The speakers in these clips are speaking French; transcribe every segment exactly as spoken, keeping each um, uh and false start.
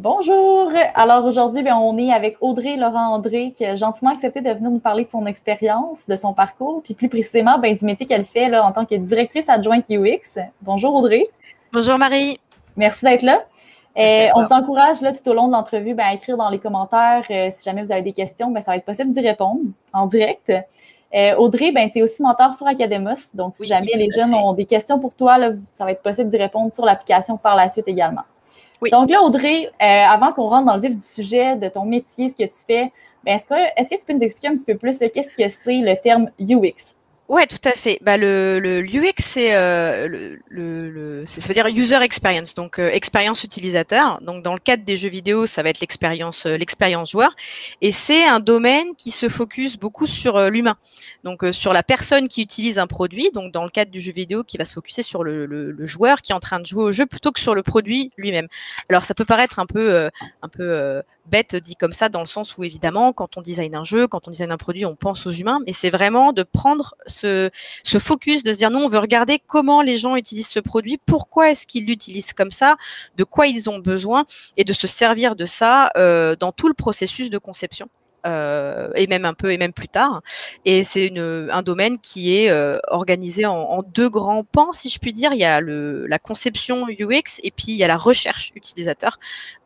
Bonjour! Alors aujourd'hui, bien, on est avec Audrey Laurent-André qui a gentiment accepté de venir nous parler de son expérience, de son parcours, puis plus précisément bien, du métier qu'elle fait là, en tant que directrice adjointe U X. Bonjour Audrey! Bonjour Marie! Merci d'être là. Merci euh, on vous encourage là, tout au long de l'entrevue bien, à écrire dans les commentaires euh, si jamais vous avez des questions, bien, ça va être possible d'y répondre en direct. Euh, Audrey, ben, tu es aussi mentor sur Academos, donc si oui, jamais les jeunes ont des questions pour toi, là, ça va être possible d'y répondre sur l'application par la suite également. Oui. Donc là, Audrey, euh, avant qu'on rentre dans le vif du sujet de ton métier, ce que tu fais, ben, est-ce que, est-ce que tu peux nous expliquer un petit peu plus là, qu'est-ce que c'est le terme U X? Oui, tout à fait. Bah, le, le U X, c'est, euh, le, le, le, c'est, ça veut dire user experience, donc euh, expérience utilisateur. Donc, dans le cadre des jeux vidéo, ça va être l'expérience, euh, l'expérience joueur. Et c'est un domaine qui se focus beaucoup sur euh, l'humain, donc euh, sur la personne qui utilise un produit. Donc, dans le cadre du jeu vidéo, qui va se focuser sur le, le, le joueur qui est en train de jouer au jeu plutôt que sur le produit lui-même. Alors, ça peut paraître un peu, euh, un peu euh, bête dit comme ça, dans le sens où évidemment, quand on design un jeu, quand on design un produit, on pense aux humains, mais c'est vraiment de prendre Ce, ce focus, de se dire non, on veut regarder comment les gens utilisent ce produit, pourquoi est-ce qu'ils l'utilisent comme ça, de quoi ils ont besoin et de se servir de ça euh, dans tout le processus de conception euh, et même un peu et même plus tard. Et c'est une, un domaine qui est euh, organisé en, en deux grands pans, si je puis dire. Il y a le, la conception U X et puis il y a la recherche utilisateur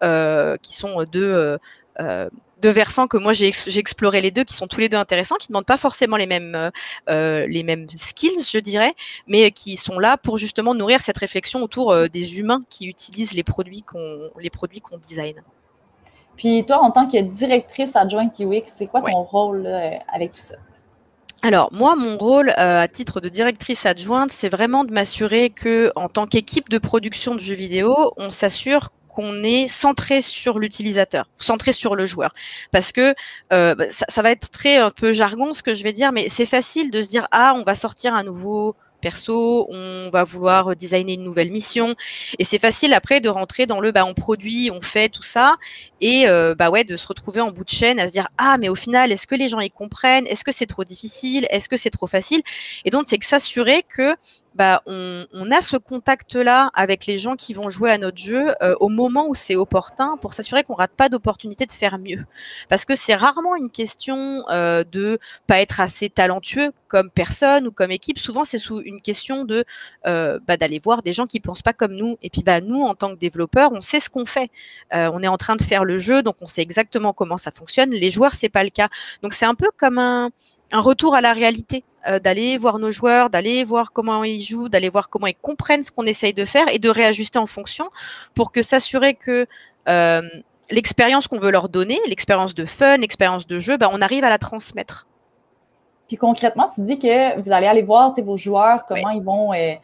euh, qui sont deux... Euh, euh, de versants que moi j'ai, j'ai exploré les deux, qui sont tous les deux intéressants, qui ne demandent pas forcément les mêmes euh, les mêmes skills, je dirais, mais qui sont là pour justement nourrir cette réflexion autour euh, des humains qui utilisent les produits qu'on les produits qu'on design. Puis toi, en tant que directrice adjointe U X, c'est quoi ton ouais. rôle là, avec tout ça? Alors moi, mon rôle euh, à titre de directrice adjointe, c'est vraiment de m'assurer que, en tant qu'équipe de production de jeux vidéo, on s'assure qu'on est centré sur l'utilisateur, centré sur le joueur, parce que euh, ça, ça va être très un peu jargon ce que je vais dire, mais c'est facile de se dire ah on va sortir un nouveau perso, on va vouloir designer une nouvelle mission, et c'est facile après de rentrer dans le bah on produit, on fait tout ça, et euh, bah ouais de se retrouver en bout de chaîne à se dire ah mais au final est-ce que les gens y comprennent, est-ce que c'est trop difficile, est-ce que c'est trop facile, et donc c'est que s'assurer que bah on, on a ce contact là avec les gens qui vont jouer à notre jeu euh, au moment où c'est opportun, pour s'assurer qu'on rate pas d'opportunité de faire mieux, parce que c'est rarement une question euh, de pas être assez talentueux comme personne ou comme équipe. Souvent c'est sous une question de euh, bah, d'aller voir des gens qui pensent pas comme nous, et puis bah nous en tant que développeurs on sait ce qu'on fait, euh, on est en train de faire le jeu, donc on sait exactement comment ça fonctionne. Les joueurs c'est pas le cas, donc c'est un peu comme un un retour à la réalité, euh, d'aller voir nos joueurs, d'aller voir comment ils jouent, d'aller voir comment ils comprennent ce qu'on essaye de faire et de réajuster en fonction pour que s'assurer que euh, l'expérience qu'on veut leur donner, l'expérience de fun, l'expérience de jeu, ben, on arrive à la transmettre. Puis concrètement, tu dis que vous allez aller voir vos joueurs, comment, oui. ils vont, euh,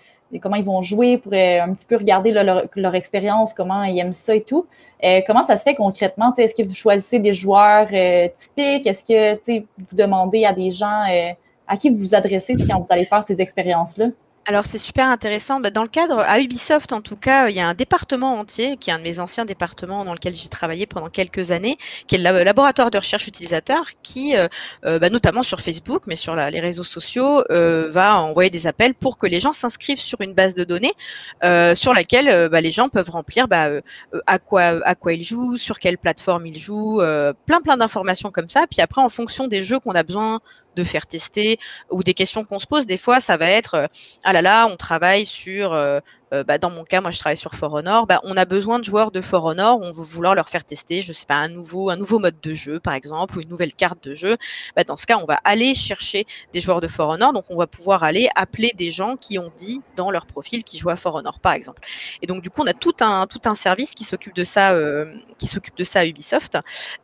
comment ils vont jouer pour euh, un petit peu regarder là, leur, leur expérience, comment ils aiment ça et tout. Euh, comment ça se fait concrètement? Est-ce que vous choisissez des joueurs euh, typiques? Est-ce que vous demandez à des gens... Euh, à qui vous vous adressez quand vous allez faire ces expériences-là? Alors, c'est super intéressant. Dans le cadre, à Ubisoft, en tout cas, il y a un département entier, qui est un de mes anciens départements dans lequel j'ai travaillé pendant quelques années, qui est le laboratoire de recherche utilisateur, qui, euh, bah, notamment sur Facebook, mais sur la, les réseaux sociaux, euh, va envoyer des appels pour que les gens s'inscrivent sur une base de données euh, sur laquelle euh, bah, les gens peuvent remplir bah, euh, à quoi à quoi ils jouent, sur quelle plateforme ils jouent, euh, plein plein d'informations comme ça. Puis après, en fonction des jeux qu'on a besoin de faire tester ou des questions qu'on se pose, des fois ça va être ah là là on travaille sur euh, bah, dans mon cas moi je travaille sur For Honor, bah, on a besoin de joueurs de For Honor, on va vouloir leur faire tester je sais pas un nouveau un nouveau mode de jeu par exemple, ou une nouvelle carte de jeu, bah, dans ce cas on va aller chercher des joueurs de For Honor, donc on va pouvoir aller appeler des gens qui ont dit dans leur profil qu'ils jouent à For Honor par exemple, et donc du coup on a tout un tout un service qui s'occupe de ça euh, qui s'occupe de ça à Ubisoft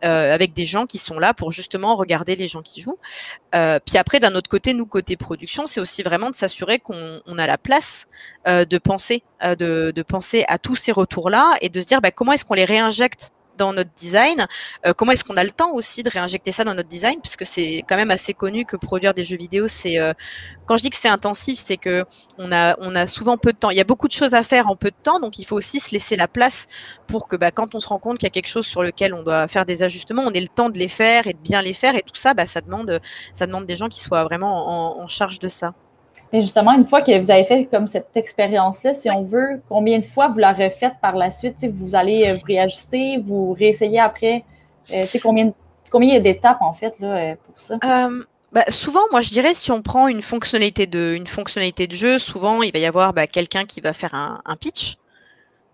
euh, avec des gens qui sont là pour justement regarder les gens qui jouent. euh, Puis après, d'un autre côté, nous, côté production, c'est aussi vraiment de s'assurer qu'on on a la place euh, de penser, euh, de, de penser à tous ces retours-là et de se dire bah, comment est-ce qu'on les réinjecte dans notre design, euh, comment est-ce qu'on a le temps aussi de réinjecter ça dans notre design, puisque c'est quand même assez connu que produire des jeux vidéo, c'est euh, quand je dis que c'est intensif, c'est que on a on a souvent peu de temps. Il y a beaucoup de choses à faire en peu de temps, donc il faut aussi se laisser la place pour que bah, quand on se rend compte qu'il y a quelque chose sur lequel on doit faire des ajustements, on ait le temps de les faire et de bien les faire, et tout ça, bah, ça demande ça demande des gens qui soient vraiment en, en charge de ça. Mais justement, une fois que vous avez fait comme cette expérience-là, si on veut, combien de fois vous la refaites par la suite? Vous allez vous réajuster, vous réessayez après? Euh, combien, combien il y a d'étapes, en fait, là, pour ça? Um... Bah, souvent, moi, je dirais, si on prend une fonctionnalité de, une fonctionnalité de jeu, souvent, il va y avoir bah, quelqu'un qui va faire un, un pitch,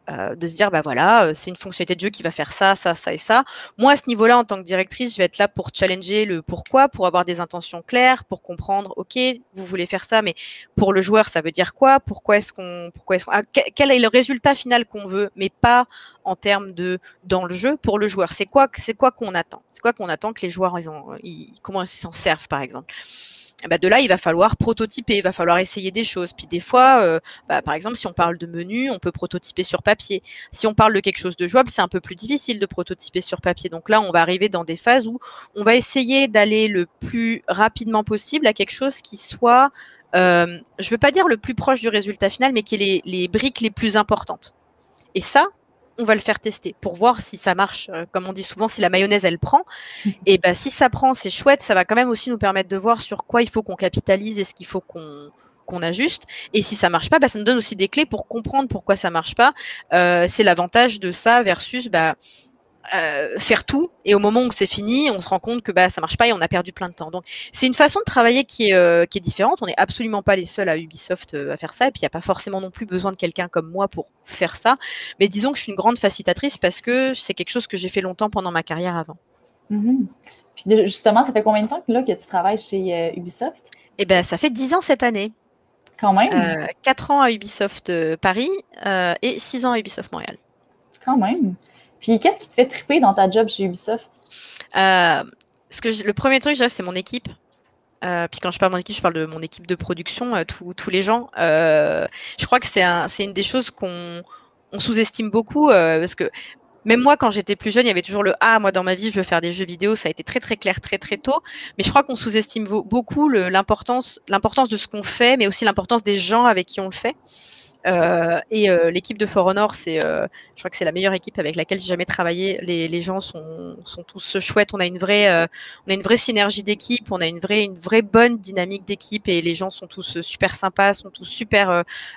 euh, de se dire, bah voilà, c'est une fonctionnalité de jeu qui va faire ça, ça, ça et ça. Moi, à ce niveau-là, en tant que directrice, je vais être là pour challenger le pourquoi, pour avoir des intentions claires, pour comprendre, OK, vous voulez faire ça, mais pour le joueur, ça veut dire quoi? Pourquoi est-ce qu'on, pourquoi est-ce qu'on, ah, quel est le résultat final qu'on veut, mais pas en termes de dans le jeu pour le joueur. C'est quoi, c'est quoi qu'on attend? C'est quoi qu'on attend que les joueurs, ils ont, ils, comment ils s'en servent, par exemple? Bah de là, il va falloir prototyper, il va falloir essayer des choses. Puis des fois, euh, bah, par exemple, si on parle de menu, on peut prototyper sur papier. Si on parle de quelque chose de jouable, c'est un peu plus difficile de prototyper sur papier. Donc là, on va arriver dans des phases où on va essayer d'aller le plus rapidement possible à quelque chose qui soit, euh, je ne veux pas dire le plus proche du résultat final, mais qui est les, les briques les plus importantes. Et ça, on va le faire tester pour voir si ça marche. Comme on dit souvent, si la mayonnaise, elle prend. Et ben, si ça prend, c'est chouette. Ça va quand même aussi nous permettre de voir sur quoi il faut qu'on capitalise et ce qu'il faut qu'on qu'on ajuste. Et si ça marche pas, ben, ça nous donne aussi des clés pour comprendre pourquoi ça marche pas. Euh, c'est l'avantage de ça versus ben, euh, faire tout. Et au moment où c'est fini, on se rend compte que ben, ça marche pas et on a perdu plein de temps. Donc, c'est une façon de travailler qui est, euh, qui est différente. On n'est absolument pas les seuls à Ubisoft euh, à faire ça. Et puis, il n'y a pas forcément non plus besoin de quelqu'un comme moi pour faire ça. Mais disons que je suis une grande facilitatrice parce que c'est quelque chose que j'ai fait longtemps pendant ma carrière avant. Mm-hmm. Puis de, justement, ça fait combien de temps que, là, que tu travailles chez euh, Ubisoft? Eh bien, ça fait dix ans cette année. Quand même. Euh, quatre ans à Ubisoft Paris euh, et six ans à Ubisoft Montréal. Quand même. Puis, qu'est-ce qui te fait triper dans ta job chez Ubisoft? euh, ce que je, Le premier truc, je dirais, c'est mon équipe. Euh, puis, quand je parle de mon équipe, je parle de mon équipe de production, euh, tout, tous les gens. Euh, je crois que c'est un, c'est une des choses qu'on on sous-estime beaucoup. Euh, parce que même moi, quand j'étais plus jeune, il y avait toujours le « Ah, moi, dans ma vie, je veux faire des jeux vidéo ». Ça a été très, très clair, très, très tôt. Mais je crois qu'on sous-estime beaucoup le, l'importance, l'importance de ce qu'on fait, mais aussi l'importance des gens avec qui on le fait. Euh, et euh, l'équipe de For Honor, c'est, euh, je crois que c'est la meilleure équipe avec laquelle j'ai jamais travaillé. Les, les gens sont, sont tous chouettes. On a une vraie, euh, on a une vraie synergie d'équipe. On a une vraie, une vraie bonne dynamique d'équipe. Et les gens sont tous super sympas, sont tous super.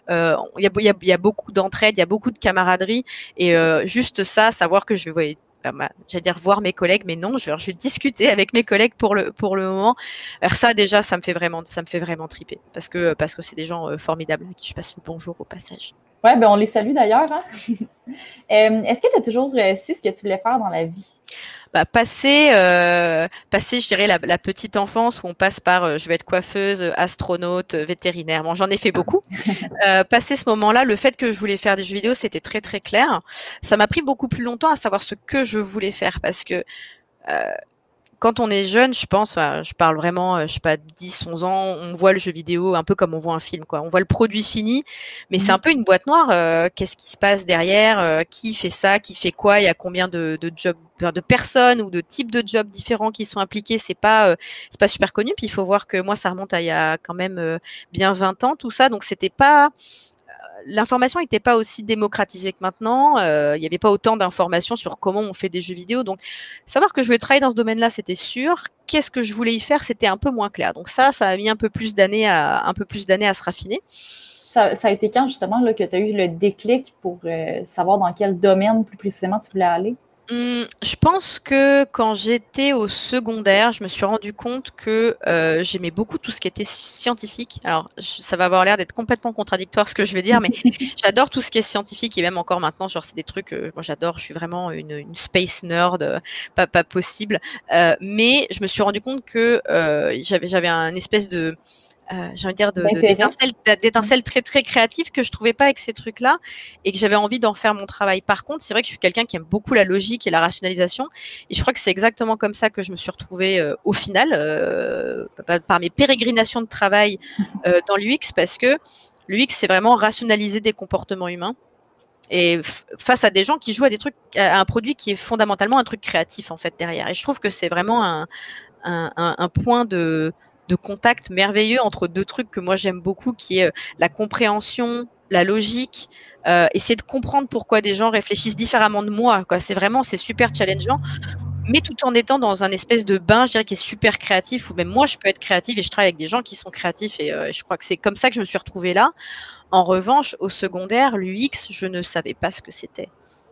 Il euh, euh, y, a, y, a, y a beaucoup d'entraide, il y a beaucoup de camaraderie. Et euh, juste ça, savoir que je vais voyager. J'allais dire voir mes collègues, mais non, je vais, je vais discuter avec mes collègues pour le pour le moment. Alors ça, déjà, ça me fait vraiment, ça me fait vraiment triper, parce que parce que c'est des gens euh, formidables à qui je passe le bonjour au passage. Ouais, ben on les salue d'ailleurs. Hein. euh, est-ce que tu as toujours euh, su ce que tu voulais faire dans la vie? Bah, passer, euh, passer, je dirais, la, la petite enfance où on passe par euh, je vais être coiffeuse, astronaute, vétérinaire. Bon, j'en ai fait beaucoup. Euh, passer ce moment-là, le fait que je voulais faire des jeux vidéo, c'était très, très clair. Ça m'a pris beaucoup plus longtemps à savoir ce que je voulais faire parce que euh, quand on est jeune, je pense, je parle vraiment, je sais pas, dix, onze ans, on voit le jeu vidéo un peu comme on voit un film, quoi. On voit le produit fini, mais mmh. c'est un peu une boîte noire. Euh, qu'est-ce qui se passe derrière? Euh, qui fait ça? Qui fait quoi? Il y a combien de, de jobs, de personnes ou de types de jobs différents qui sont impliqués? C'est pas, euh, c'est pas super connu. Puis il faut voir que moi, ça remonte à il y a quand même euh, bien vingt ans, tout ça. Donc c'était pas. L'information n'était pas aussi démocratisée que maintenant. Euh, il n'y avait pas autant d'informations sur comment on fait des jeux vidéo. Donc, savoir que je voulais travailler dans ce domaine-là, c'était sûr. Qu'est-ce que je voulais y faire, c'était un peu moins clair. Donc ça, ça a mis un peu plus d'années à, un peu plus d'années à se raffiner. Ça, ça a été quand, justement, là, que tu as eu le déclic pour euh, savoir dans quel domaine, plus précisément, tu voulais aller? Hum, je pense que quand j'étais au secondaire, je me suis rendu compte que euh, j'aimais beaucoup tout ce qui était scientifique. Alors, je, ça va avoir l'air d'être complètement contradictoire ce que je vais dire, mais j'adore tout ce qui est scientifique et même encore maintenant, genre c'est des trucs, euh, moi j'adore, je suis vraiment une, une space nerd, euh, pas, pas possible. Euh, mais je me suis rendu compte que euh, j'avais, j'avais un espèce de... Euh, j'ai envie de dire de, de, d'étincelles, d'étincelles très très créatives que je trouvais pas avec ces trucs-là et que j'avais envie d'en faire mon travail. Par contre, c'est vrai que je suis quelqu'un qui aime beaucoup la logique et la rationalisation et je crois que c'est exactement comme ça que je me suis retrouvée euh, au final euh, par mes pérégrinations de travail euh, dans l'U X, parce que l'U X c'est vraiment rationaliser des comportements humains et f- face à des gens qui jouent à des trucs, à un produit qui est fondamentalement un truc créatif en fait derrière. Et je trouve que c'est vraiment un, un, un, un point de de contact merveilleux entre deux trucs que moi j'aime beaucoup, qui est la compréhension, la logique, euh, essayer de comprendre pourquoi des gens réfléchissent différemment de moi, quoi. C'est vraiment, c'est super challengeant. mais tout en étant dans un espèce de bain, je dirais, qui est super créatif, où même moi, je peux être créative et je travaille avec des gens qui sont créatifs et euh, je crois que c'est comme ça que je me suis retrouvée là. En revanche, au secondaire, l'U X, je ne savais pas ce que c'était.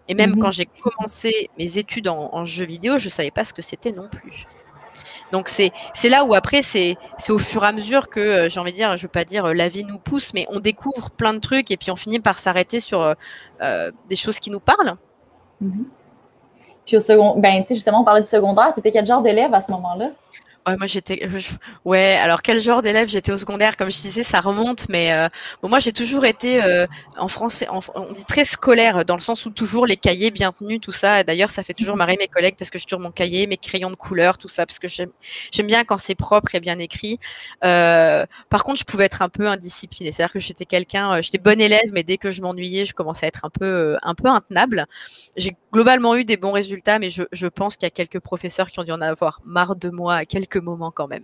Et même mmh. quand j'ai commencé mes études en, en jeux vidéo, je ne savais pas ce que c'était non plus. Donc, c'est là où après, c'est au fur et à mesure que, euh, j'ai envie de dire, je ne veux pas dire euh, la vie nous pousse, mais on découvre plein de trucs et puis on finit par s'arrêter sur euh, euh, des choses qui nous parlent. Mm-hmm. Puis au second, ben, tu sais, justement, on parlait du secondaire. Tu étais quel genre d'élève à ce moment-là? Ouais, moi, j'étais… Ouais, alors quel genre d'élève j'étais au secondaire? Comme je disais, ça remonte, mais euh, bon, moi, j'ai toujours été, euh, en français, en, on dit très scolaire, dans le sens où toujours les cahiers bien tenus, tout ça. D'ailleurs, ça fait toujours marrer mes collègues parce que je tourne mon cahier, mes crayons de couleur, tout ça, parce que j'aime bien quand c'est propre et bien écrit. Euh, par contre, je pouvais être un peu indisciplinée. C'est-à-dire que j'étais quelqu'un, j'étais bonne élève, mais dès que je m'ennuyais, je commençais à être un peu, un peu intenable. J'ai globalement eu des bons résultats, mais je, je pense qu'il y a quelques professeurs qui ont dû en avoir marre de moi à quelques moments quand même.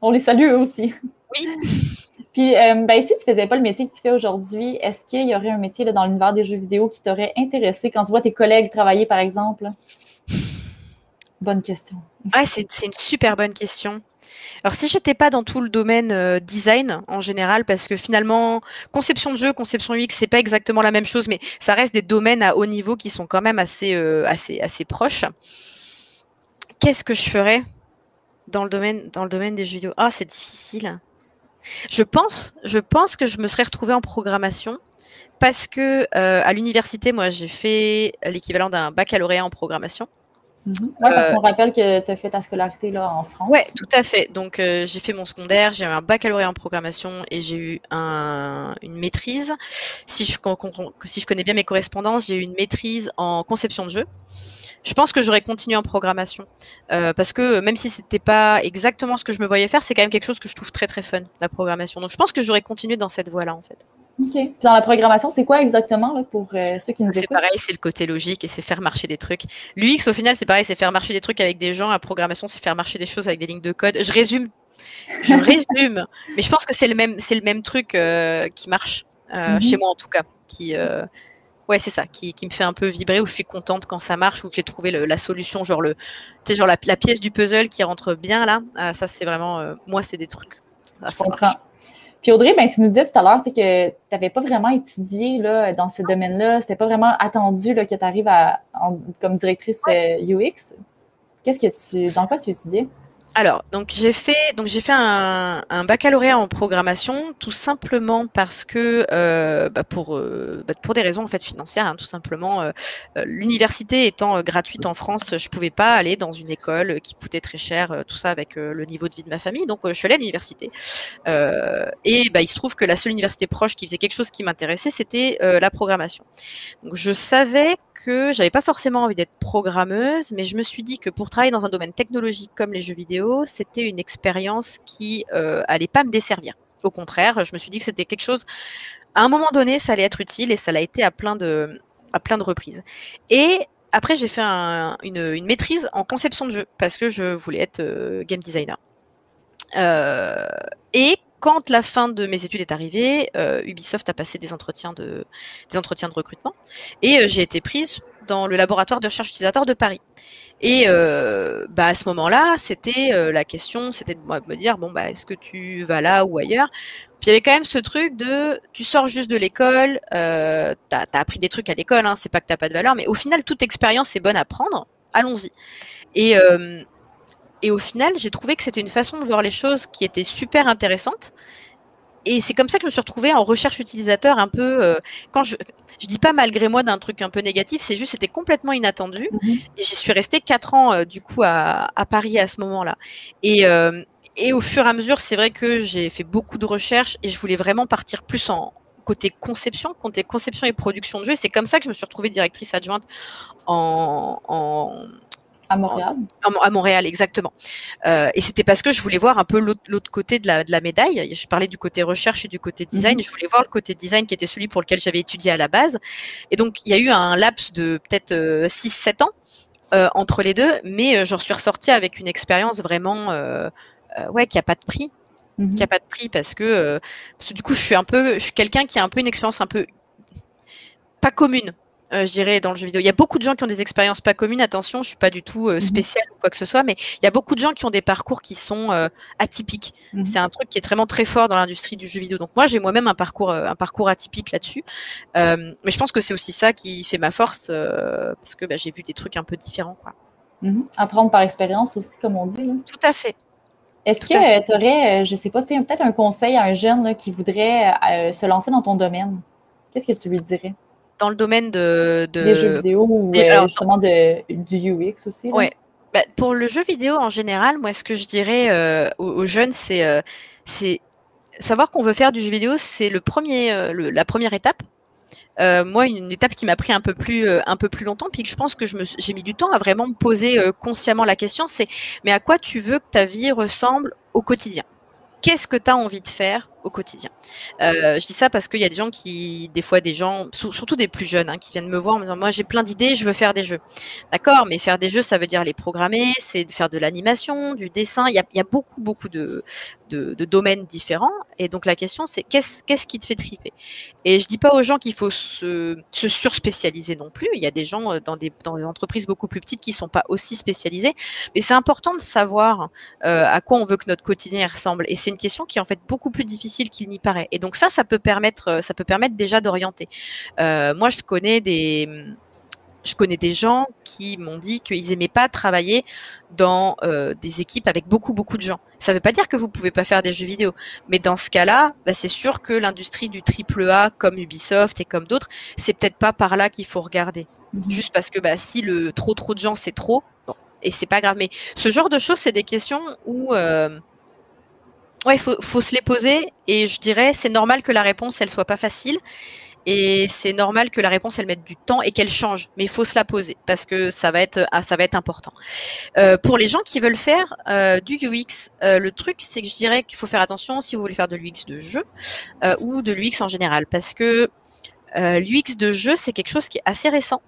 On les salue eux aussi. Oui. Puis, euh, ben, si tu ne faisais pas le métier que tu fais aujourd'hui, est-ce qu'il y aurait un métier là, dans l'univers des jeux vidéo qui t'aurait intéressé quand tu vois tes collègues travailler, par exemple? Bonne question. Ah, c'est une super bonne question. Alors, si je n'étais pas dans tout le domaine euh, design en général, parce que finalement, conception de jeu, conception U X, ce n'est pas exactement la même chose, mais ça reste des domaines à haut niveau qui sont quand même assez, euh, assez, assez proches. Qu'est-ce que je ferais dans le domaine, dans le domaine des jeux vidéo? Ah, c'est difficile. Je pense, je pense que je me serais retrouvée en programmation parce que euh, à l'université, moi, j'ai fait l'équivalent d'un baccalauréat en programmation. Mm-hmm. Oui, parce euh, qu'on rappelle que tu as fait ta scolarité là, en France. Oui, tout à fait. Donc, euh, j'ai fait mon secondaire, j'ai eu un baccalauréat en programmation et j'ai eu un, une maîtrise. Si je, si je connais bien mes correspondances, j'ai eu une maîtrise en conception de jeu. Je pense que j'aurais continué en programmation euh, parce que même si c'était pas exactement ce que je me voyais faire, c'est quand même quelque chose que je trouve très très fun, la programmation. Donc je pense que j'aurais continué dans cette voie-là en fait. Okay. Dans la programmation, c'est quoi exactement là, pour euh, ceux qui nous écoutent? C'est pareil, c'est le côté logique et c'est faire marcher des trucs. L'U X au final, c'est pareil, c'est faire marcher des trucs avec des gens. La programmation, c'est faire marcher des choses avec des lignes de code. Je résume, je résume, mais je pense que c'est le même, c'est le même truc euh, qui marche euh, mm-hmm. chez moi en tout cas, qui euh, ouais, c'est ça, qui, qui me fait un peu vibrer, où je suis contente quand ça marche, où j'ai trouvé le, la solution, genre, le, genre la, la pièce du puzzle qui rentre bien là. Ah, ça, c'est vraiment… Euh, moi, c'est des trucs. Ah, ça marche. Puis Audrey, ben, tu nous disais tout à l'heure que tu n'avais pas vraiment étudié là, dans ce domaine-là. C'était pas vraiment attendu là, que tu arrives à, en, comme directrice ouais. euh, U X. Qu'est-ce que tu… Dans quoi tu étudiais? Alors, donc j'ai fait, donc j'ai fait un, un baccalauréat en programmation, tout simplement parce que euh, bah pour euh, bah pour des raisons en fait financières, hein, tout simplement. Euh, l'université étant euh, gratuite en France, je pouvais pas aller dans une école qui coûtait très cher, euh, tout ça avec euh, le niveau de vie de ma famille. Donc euh, je suis allée à l'université. Euh, et bah il se trouve que la seule université proche qui faisait quelque chose qui m'intéressait, c'était euh, la programmation. Donc je savais que j'avais pas forcément envie d'être programmeuse, mais je me suis dit que pour travailler dans un domaine technologique comme les jeux vidéo, c'était une expérience qui euh, allait pas me desservir. Au contraire, je me suis dit que c'était quelque chose, à un moment donné, ça allait être utile et ça l'a été à plein de, à plein de reprises. Et après, j'ai fait un, une, une maîtrise en conception de jeu parce que je voulais être euh, game designer. Euh, et quand la fin de mes études est arrivée, euh, Ubisoft a passé des entretiens de, des entretiens de recrutement et euh, j'ai été prise dans le laboratoire de recherche utilisateur de Paris. Et euh, bah, à ce moment-là, c'était euh, la question, c'était de me dire, bon, bah, est-ce que tu vas là ou ailleurs? Puis il y avait quand même ce truc de, tu sors juste de l'école, euh, tu as, t'as appris des trucs à l'école, hein, c'est pas que tu n'as pas de valeur, mais au final, toute expérience est bonne à prendre, allons-y. Et... Euh, Et au final, j'ai trouvé que c'était une façon de voir les choses qui était super intéressante. Et c'est comme ça que je me suis retrouvée en recherche utilisateur un peu… Euh, quand je je dis pas malgré moi d'un truc un peu négatif, c'est juste c'était complètement inattendu. Mm-hmm. Et j'y suis restée quatre ans euh, du coup à, à Paris à ce moment-là. Et, euh, et au fur et à mesure, c'est vrai que j'ai fait beaucoup de recherches et je voulais vraiment partir plus en… côté conception, côté conception et production de jeux. C'est comme ça que je me suis retrouvée directrice adjointe en… en À Montréal. À Montréal, exactement. Euh, et c'était parce que je voulais voir un peu l'autre côté de la, de la médaille. Je parlais du côté recherche et du côté design. Mm-hmm. Je voulais voir le côté design qui était celui pour lequel j'avais étudié à la base. Et donc, il y a eu un laps de peut-être euh, six sept ans euh, entre les deux, mais euh, j'en suis ressortie avec une expérience vraiment euh, euh, ouais, qui n'a pas de prix. Mm-hmm. Qui n'a pas de prix parce que, euh, parce que du coup, je suis, un peu, je suis quelqu'un qui a un peu une expérience un peu pas commune. euh, je dirais, dans le jeu vidéo. Il y a beaucoup de gens qui ont des expériences pas communes. Attention, je ne suis pas du tout euh, spéciale ou quoi que ce soit, mais il y a beaucoup de gens qui ont des parcours qui sont euh, atypiques. Mm-hmm. C'est un truc qui est vraiment très fort dans l'industrie du jeu vidéo. Donc moi, j'ai moi-même un parcours, euh, un parcours atypique là-dessus. Euh, mais je pense que c'est aussi ça qui fait ma force, euh, parce que bah, j'ai vu des trucs un peu différents, quoi. Mm-hmm. Apprendre par expérience aussi, comme on dit, là. Tout à fait. Est-ce que tu aurais, je ne sais pas, peut-être un conseil à un jeune là, qui voudrait euh, se lancer dans ton domaine? Qu'est-ce que tu lui dirais? Dans le domaine de... de... des jeux vidéo ou euh, alors, justement de, du U X aussi? Oui. Bah, pour le jeu vidéo en général, moi, ce que je dirais euh, aux, aux jeunes, c'est euh, savoir qu'on veut faire du jeu vidéo, c'est le premier, euh, le, la première étape. Euh, moi, une étape qui m'a pris un peu plus, euh, un peu plus longtemps, puis que je pense que je me, j'ai mis du temps à vraiment me poser euh, consciemment la question, c'est mais à quoi tu veux que ta vie ressemble au quotidien? Qu'est-ce que tu as envie de faire au quotidien? euh, Je dis ça parce qu'il y a des gens qui, des fois des gens, surtout des plus jeunes, hein, qui viennent me voir en me disant « Moi, j'ai plein d'idées, je veux faire des jeux. » D'accord, mais faire des jeux, ça veut dire les programmer, c'est faire de l'animation, du dessin. Il y a, il y a beaucoup, beaucoup de, de, de domaines différents. Et donc, la question, c'est qu'est-ce, qu'est-ce qui te fait triper? Et je dis pas aux gens qu'il faut se, se surspécialiser non plus. Il y a des gens dans des, dans des entreprises beaucoup plus petites qui sont pas aussi spécialisées. Mais c'est important de savoir euh, à quoi on veut que notre quotidien ressemble. Et c'est une question qui est en fait beaucoup plus difficile qu'il n'y paraît. Et donc ça, ça peut permettre, ça peut permettre déjà d'orienter. Euh, moi, je connais des, je connais des gens qui m'ont dit qu'ils n'aimaient pas travailler dans euh, des équipes avec beaucoup, beaucoup de gens. Ça ne veut pas dire que vous ne pouvez pas faire des jeux vidéo. Mais dans ce cas-là, bah, c'est sûr que l'industrie du triple A, comme Ubisoft et comme d'autres, c'est peut-être pas par là qu'il faut regarder. Mmh. Juste parce que bah, si le trop, trop de gens, c'est trop, bon, et c'est pas grave. Mais ce genre de choses, c'est des questions où... Euh, ouais, il faut, faut se les poser et je dirais c'est normal que la réponse, elle soit pas facile et c'est normal que la réponse, elle mette du temps et qu'elle change. Mais il faut se la poser parce que ça va être, ah, ça va être important. Euh, pour les gens qui veulent faire euh, du U X, euh, le truc, c'est que je dirais qu'il faut faire attention si vous voulez faire de l'U X de jeu euh, ou de l'U X en général parce que euh, l'U X de jeu, c'est quelque chose qui est assez récent.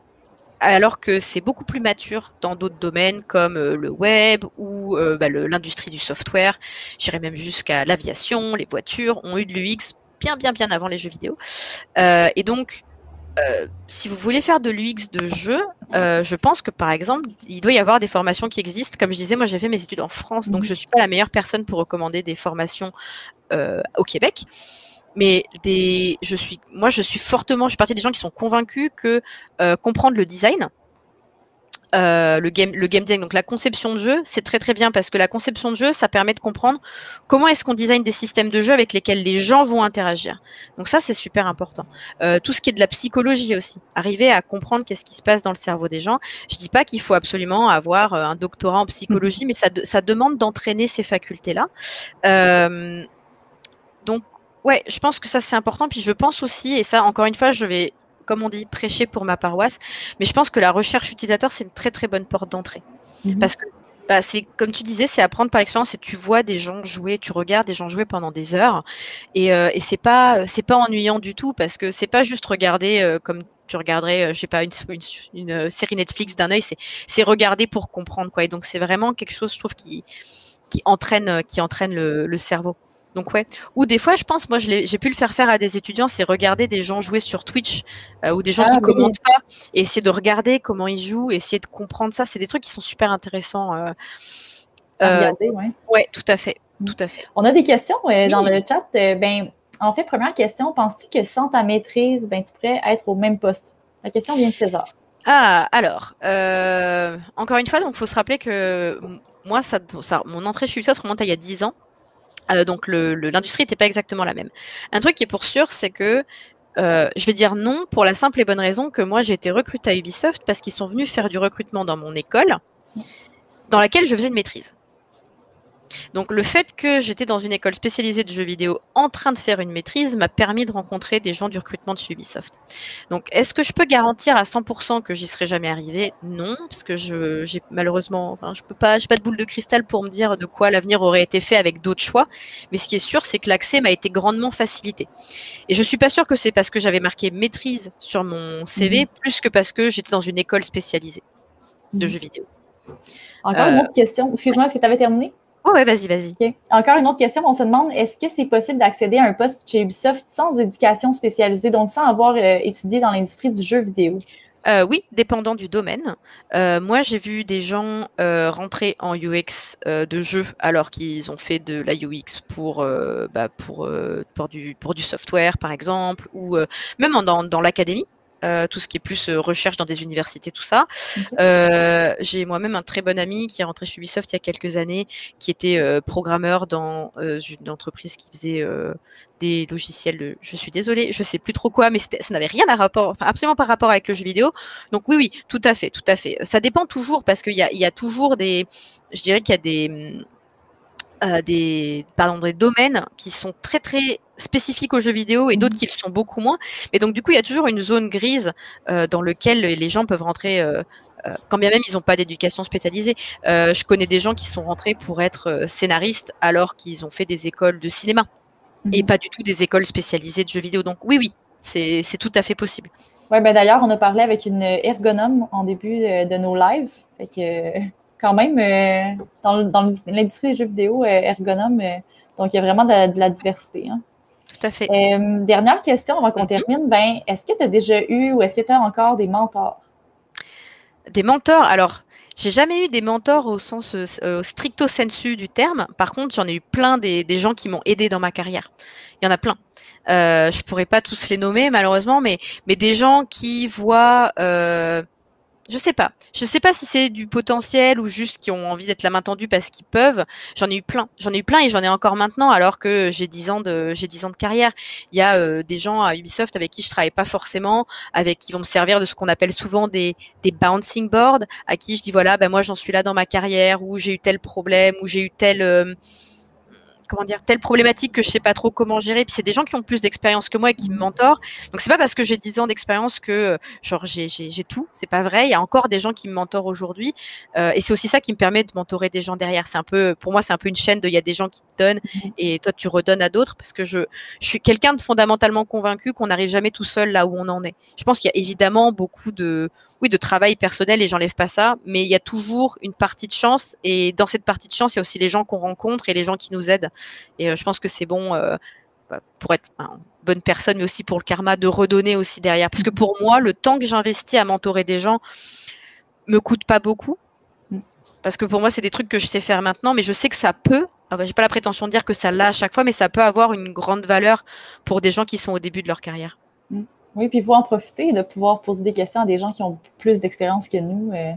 Alors que c'est beaucoup plus mature dans d'autres domaines comme le web ou euh, bah, l'industrie du software, j'irais même jusqu'à l'aviation, les voitures ont eu de l'U X bien bien bien avant les jeux vidéo. Euh, et donc, euh, si vous voulez faire de l'U X de jeu, euh, je pense que par exemple, il doit y avoir des formations qui existent. Comme je disais, moi j'ai fait mes études en France, donc je ne suis pas la meilleure personne pour recommander des formations euh, au Québec. Mais des, je suis, moi, je suis fortement, je suis partie des gens qui sont convaincus que euh, comprendre le design, euh, le game, le game design, donc la conception de jeu, c'est très très bien parce que la conception de jeu, ça permet de comprendre comment est-ce qu'on design des systèmes de jeu avec lesquels les gens vont interagir. Donc ça, c'est super important. Euh, tout ce qui est de la psychologie aussi, arriver à comprendre qu'est-ce qui se passe dans le cerveau des gens. Je dis pas qu'il faut absolument avoir un doctorat en psychologie, mais ça, ça demande d'entraîner ces facultés-là. Euh, donc ouais, je pense que ça c'est important, puis je pense aussi, et ça encore une fois je vais, comme on dit, prêcher pour ma paroisse, mais je pense que la recherche utilisateur c'est une très très bonne porte d'entrée, mmh. parce que bah, c'est comme tu disais, c'est apprendre par l'expérience et tu vois des gens jouer, tu regardes des gens jouer pendant des heures, et, euh, et c'est pas c'est pas ennuyant du tout, parce que c'est pas juste regarder euh, comme tu regarderais, euh, je sais pas, une, une, une série Netflix d'un œil, c'est c'est regarder pour comprendre quoi, et donc c'est vraiment quelque chose je trouve qui qui entraîne qui entraîne le, le cerveau. Donc ouais. Ou des fois, je pense, moi, j'ai pu le faire faire à des étudiants, c'est regarder des gens jouer sur Twitch euh, ou des gens ah, qui oui. commentent pas, et essayer de regarder comment ils jouent, essayer de comprendre ça. C'est des trucs qui sont super intéressants. Euh, à regarder, euh, ouais. Ouais, tout à fait, tout à fait. On a des questions euh, oui. dans le chat. Euh, ben, en fait, première question, penses-tu que sans ta maîtrise, ben, tu pourrais être au même poste? La question vient de César. Ah, alors, euh, encore une fois, donc, faut se rappeler que moi, ça, ça, mon entrée chez Ubisoft remonte à il y a dix ans. Euh, donc le, le, l'industrie n'était pas exactement la même. Un truc qui est pour sûr, c'est que euh, je vais dire non pour la simple et bonne raison que moi j'ai été recrutée à Ubisoft parce qu'ils sont venus faire du recrutement dans mon école dans laquelle je faisais une maîtrise. Donc le fait que j'étais dans une école spécialisée de jeux vidéo en train de faire une maîtrise m'a permis de rencontrer des gens du recrutement de chez Ubisoft. Donc est-ce que je peux garantir à cent pour cent que j'y serais jamais arrivée? Non, parce que je j'ai malheureusement, enfin, je peux pas, j'ai pas de boule de cristal pour me dire de quoi l'avenir aurait été fait avec d'autres choix. Mais ce qui est sûr, c'est que l'accès m'a été grandement facilité. Et je suis pas sûre que c'est parce que j'avais marqué maîtrise sur mon C V mmh. plus que parce que j'étais dans une école spécialisée de mmh. jeux vidéo. Encore euh, une autre question. Excuse-moi, est-ce que tu avais terminé? Oh ouais, vas-y, vas-y. Okay. Encore une autre question, on se demande, est-ce que c'est possible d'accéder à un poste chez Ubisoft sans éducation spécialisée, donc sans avoir euh, étudié dans l'industrie du jeu vidéo? Euh, oui, dépendant du domaine. Euh, moi, j'ai vu des gens euh, rentrer en U X euh, de jeu alors qu'ils ont fait de la U X pour, euh, bah, pour, euh, pour, du, pour du software, par exemple, ou euh, même en, dans, dans l'académie. Euh, tout ce qui est plus euh, recherche dans des universités, tout ça. Okay. Euh, j'ai moi-même un très bon ami qui est rentré chez Ubisoft il y a quelques années, qui était euh, programmeur dans euh, une entreprise qui faisait euh, des logiciels de... Je suis désolée, je ne sais plus trop quoi, mais ça n'avait rien à rapport, enfin absolument pas rapport avec le jeu vidéo. Donc oui, oui, tout à fait, tout à fait. Ça dépend toujours, parce qu'il y a, y a toujours des... Je dirais qu'il y a des... Euh, des, pardon, des domaines qui sont très très spécifiques aux jeux vidéo et d'autres qui le sont beaucoup moins. Mais donc du coup, il y a toujours une zone grise euh, dans laquelle les gens peuvent rentrer, euh, euh, quand bien même ils n'ont pas d'éducation spécialisée. Euh, je connais des gens qui sont rentrés pour être euh, scénaristes alors qu'ils ont fait des écoles de cinéma et pas du tout des écoles spécialisées de jeux vidéo. Donc oui, oui, c'est c'est tout à fait possible. Ouais, ben d'ailleurs, on a parlé avec une ergonome en début de nos lives. Fait que... Quand même, euh, dans, dans l'industrie des jeux vidéo, euh, ergonome, euh, donc il y a vraiment de la, de la diversité. Hein. Tout à fait. Euh, dernière question avant qu'on termine, ben, est-ce que tu as déjà eu ou est-ce que tu as encore des mentors? Des mentors? Alors, j'ai jamais eu des mentors au sens euh, stricto sensu du terme. Par contre, j'en ai eu plein des, des gens qui m'ont aidé dans ma carrière. Il y en a plein. Euh, je pourrais pas tous les nommer, malheureusement, mais, mais des gens qui voient... Euh, Je sais pas. Je sais pas si c'est du potentiel ou juste qui ont envie d'être la main tendue parce qu'ils peuvent. J'en ai eu plein. J'en ai eu plein et j'en ai encore maintenant alors que j'ai dix ans de j'ai dix ans de carrière. Il y a euh, des gens à Ubisoft avec qui je travaille pas forcément, avec qui vont me servir de ce qu'on appelle souvent des des bouncing boards, à qui je dis voilà, ben moi j'en suis là dans ma carrière ou j'ai eu tel problème ou j'ai eu tel euh, comment dire, telle problématique que je sais pas trop comment gérer. Puis c'est des gens qui ont plus d'expérience que moi et qui me mentorent. Donc c'est pas parce que j'ai dix ans d'expérience que genre j'ai j'ai j'ai tout. C'est pas vrai. Il y a encore des gens qui me mentorent aujourd'hui. Euh, et c'est aussi ça qui me permet de mentorer des gens derrière. C'est un peu, pour moi, c'est un peu une chaîne de il y a des gens qui te donnent et toi tu redonnes à d'autres parce que je je suis quelqu'un de fondamentalement convaincu qu'on n'arrive jamais tout seul là où on en est. Je pense qu'il y a évidemment beaucoup de oui de travail personnel et j'enlève pas ça, mais il y a toujours une partie de chance et dans cette partie de chance il y a aussi les gens qu'on rencontre et les gens qui nous aident. Et euh, je pense que c'est bon euh, pour être une bonne personne, mais aussi pour le karma, de redonner aussi derrière. Parce que pour moi, le temps que j'investis à mentorer des gens me coûte pas beaucoup. Parce que pour moi, c'est des trucs que je sais faire maintenant, mais je sais que ça peut, enfin, j'ai pas la prétention de dire que ça l'a à chaque fois, mais ça peut avoir une grande valeur pour des gens qui sont au début de leur carrière. Oui, puis vous en profiter de pouvoir poser des questions à des gens qui ont plus d'expérience que nous euh,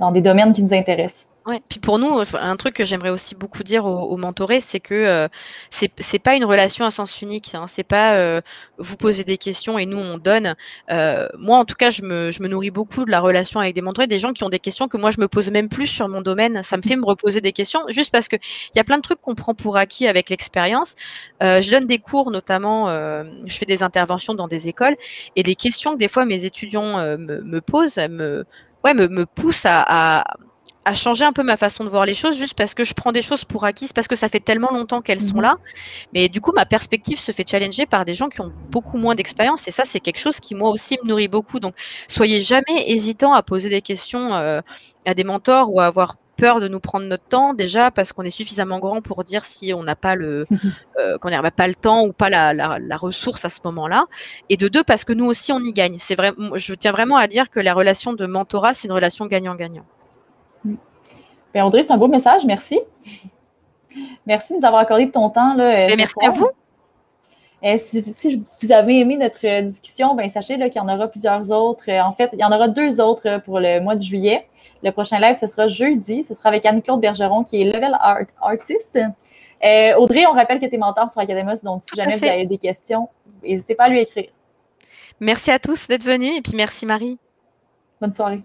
dans des domaines qui nous intéressent. Ouais. Puis pour nous, un truc que j'aimerais aussi beaucoup dire aux, aux mentorés, c'est que euh, c'est, c'est pas une relation à sens unique. Hein. C'est pas euh, vous posez des questions et nous on donne. Euh, moi en tout cas, je me, je me nourris beaucoup de la relation avec des mentorés, des gens qui ont des questions que moi je me pose même plus sur mon domaine. Ça me fait me reposer des questions, juste parce que il y a plein de trucs qu'on prend pour acquis avec l'expérience. Euh, je donne des cours notamment, euh, je fais des interventions dans des écoles et les questions que des fois mes étudiants euh, me, me posent, me, ouais, me, me poussent à, à à changer un peu ma façon de voir les choses, juste parce que je prends des choses pour acquises, parce que ça fait tellement longtemps qu'elles sont là. Mais du coup, ma perspective se fait challenger par des gens qui ont beaucoup moins d'expérience. Et ça, c'est quelque chose qui, moi aussi, me nourrit beaucoup. Donc, soyez jamais hésitants à poser des questions euh, à des mentors ou à avoir peur de nous prendre notre temps, déjà parce qu'on est suffisamment grand pour dire si on n'a pas le euh, qu'on n'a pas le temps ou pas la, la, la ressource à ce moment-là, et de deux parce que nous aussi, on y gagne. C'est vrai, je tiens vraiment à dire que la relation de mentorat, c'est une relation gagnant-gagnant. Bien, Audrey, c'est un beau message. Merci. Merci de nous avoir accordé de ton temps. Là, bien, merci soir. À vous. Et si, si vous avez aimé notre discussion, bien, sachez là, qu'il y en aura plusieurs autres. En fait, il y en aura deux autres pour le mois de juillet. Le prochain live, ce sera jeudi. Ce sera avec Anne-Claude Bergeron, qui est Level Art Artist. Euh, Audrey, on rappelle que tu es mentor sur Academos. Donc, si jamais vous avez des questions, n'hésitez pas à lui écrire. Merci à tous d'être venus. Et puis, merci Marie. Bonne soirée.